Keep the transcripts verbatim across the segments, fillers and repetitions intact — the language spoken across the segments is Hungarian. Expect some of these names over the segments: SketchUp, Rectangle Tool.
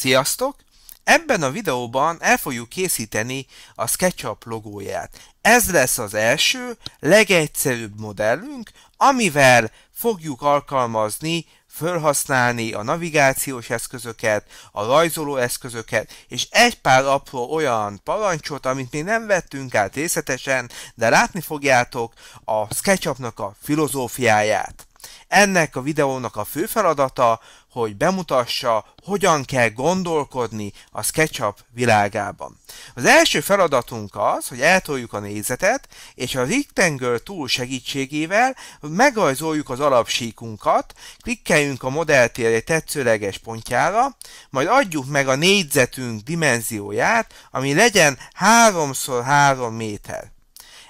Sziasztok! Ebben a videóban el fogjuk készíteni a SketchUp logóját. Ez lesz az első, legegyszerűbb modellünk, amivel fogjuk alkalmazni, felhasználni a navigációs eszközöket, a rajzoló eszközöket, és egy pár apró olyan parancsot, amit még nem vettünk át részletesen, de látni fogjátok a SketchUp-nak a filozófiáját. Ennek a videónak a fő feladata, hogy bemutassa, hogyan kell gondolkodni a SketchUp világában. Az első feladatunk az, hogy eltoljuk a négyzetet, és a Rectangle Tool segítségével megrajzoljuk az alapsíkunkat, klikkeljünk a modelltér egy tetszőleges pontjára, majd adjuk meg a négyzetünk dimenzióját, ami legyen három szor három méter.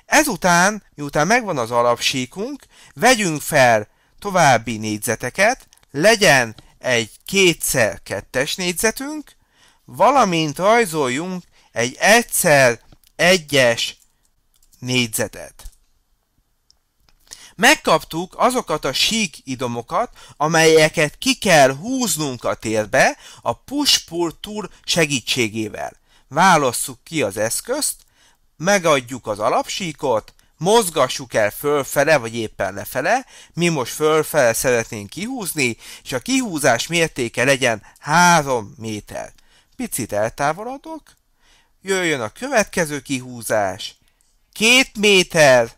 Ezután, miután megvan az alapsíkunk, vegyünk fel további négyzeteket, legyen egy kétszer kettes négyzetünk, valamint rajzoljunk egy egyszer egyes négyzetet. Megkaptuk azokat a sík idomokat, amelyeket ki kell húznunk a térbe a push-pull tool segítségével. Válasszuk ki az eszközt, megadjuk az alapsíkot, mozgassuk el fölfele, vagy éppen lefele, mi most fölfele szeretnénk kihúzni, és a kihúzás mértéke legyen három méter. Picit eltávolodok, jöjjön a következő kihúzás, két méter,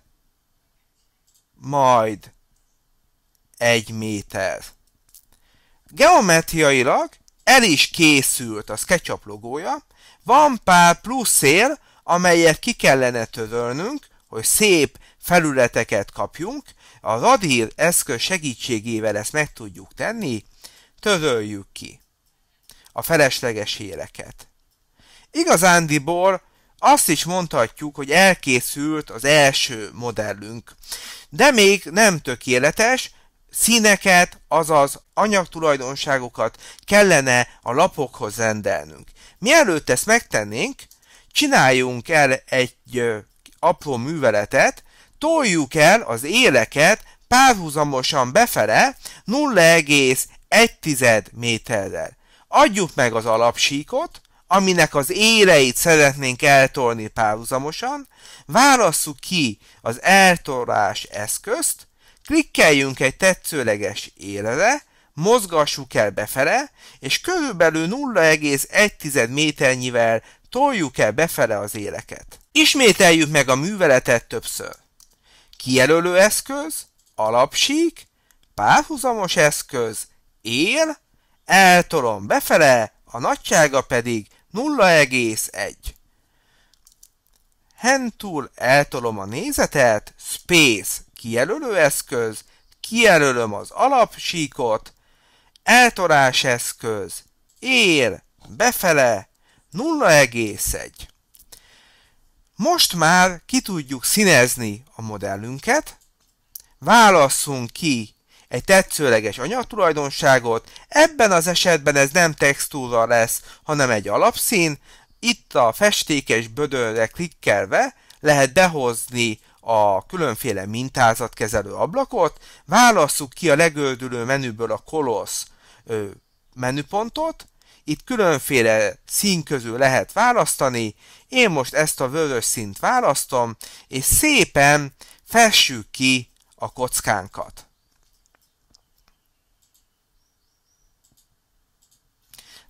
majd egy méter. Geometriailag el is készült a SketchUp logója, van pár plusz szél, amelyet ki kellene törölnünk, hogy szép felületeket kapjunk. A radír eszköz segítségével ezt meg tudjuk tenni, töröljük ki a felesleges éleket. Igazándiból azt is mondhatjuk, hogy elkészült az első modellünk, de még nem tökéletes, színeket, azaz anyagtulajdonságokat kellene a lapokhoz rendelnünk. Mielőtt ezt megtennénk, csináljunk el egy apró műveletet, toljuk el az éleket párhuzamosan befele nulla egész egy méterrel. Adjuk meg az alapsíkot, aminek az éleit szeretnénk eltolni párhuzamosan, válasszuk ki az eltolás eszközt, klikkeljünk egy tetszőleges élre, mozgassuk el befele, és körülbelül nulla egész egy méternyivel toljuk el befele az éleket. Ismételjük meg a műveletet többször. Kijelölő eszköz, alapsík, párhuzamos eszköz, él, eltolom befele, a nagysága pedig nulla egész egy. Hentul eltolom a nézetet, space, kijelölő eszköz, kijelölöm az alapsíkot, eltolás eszköz, él, befele, nulla egész egy. Most már ki tudjuk színezni a modellünket, válasszunk ki egy tetszőleges anyagtulajdonságot, ebben az esetben ez nem textúra lesz, hanem egy alapszín, itt a festékes bödönre klikkelve lehet behozni a különféle mintázatkezelő ablakot, válasszuk ki a legördülő menüből a Colors menüpontot, itt különféle szín közül lehet választani, én most ezt a vörös színt választom, és szépen fessük ki a kockánkat.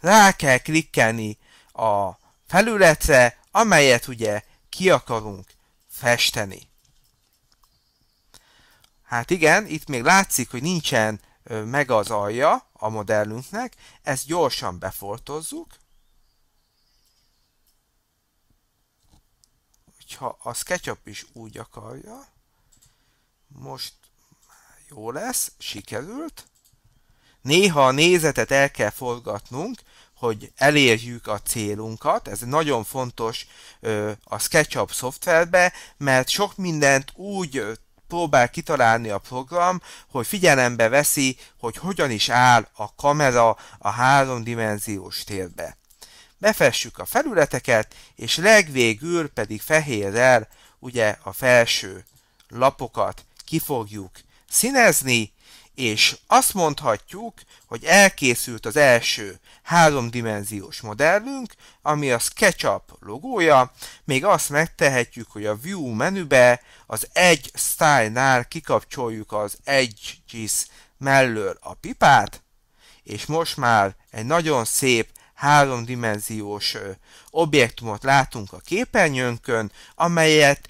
Rá kell klikkelni a felületre, amelyet ugye ki akarunk festeni. Hát igen, itt még látszik, hogy nincsen meg az alja a modellünknek, ezt gyorsan befoltozzuk. Ha a SketchUp is úgy akarja, most jó lesz, sikerült. Néha a nézetet el kell forgatnunk, hogy elérjük a célunkat. Ez nagyon fontos a SketchUp szoftverbe, mert sok mindent úgy próbál kitalálni a program, hogy figyelembe veszi, hogy hogyan is áll a kamera a háromdimenziós térbe. Befessük a felületeket, és legvégül pedig fehérrel ugye a felső lapokat ki fogjuk színezni, és azt mondhatjuk, hogy elkészült az első háromdimenziós modellünk, ami a SketchUp logója. Még azt megtehetjük, hogy a View menübe az Edge Style-nál kikapcsoljuk az Edges mellől a pipát, és most már egy nagyon szép háromdimenziós objektumot látunk a képernyőnkön, amelyet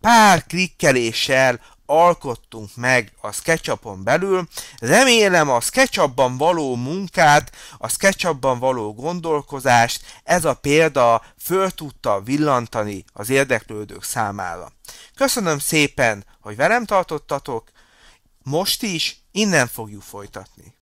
pár klikkeléssel alkottunk meg a SketchUp-on belül. Remélem a SketchUp-ban való munkát, a SketchUp-ban való gondolkozást ez a példa föl tudta villantani az érdeklődők számára. Köszönöm szépen, hogy velem tartottatok, most is innen fogjuk folytatni.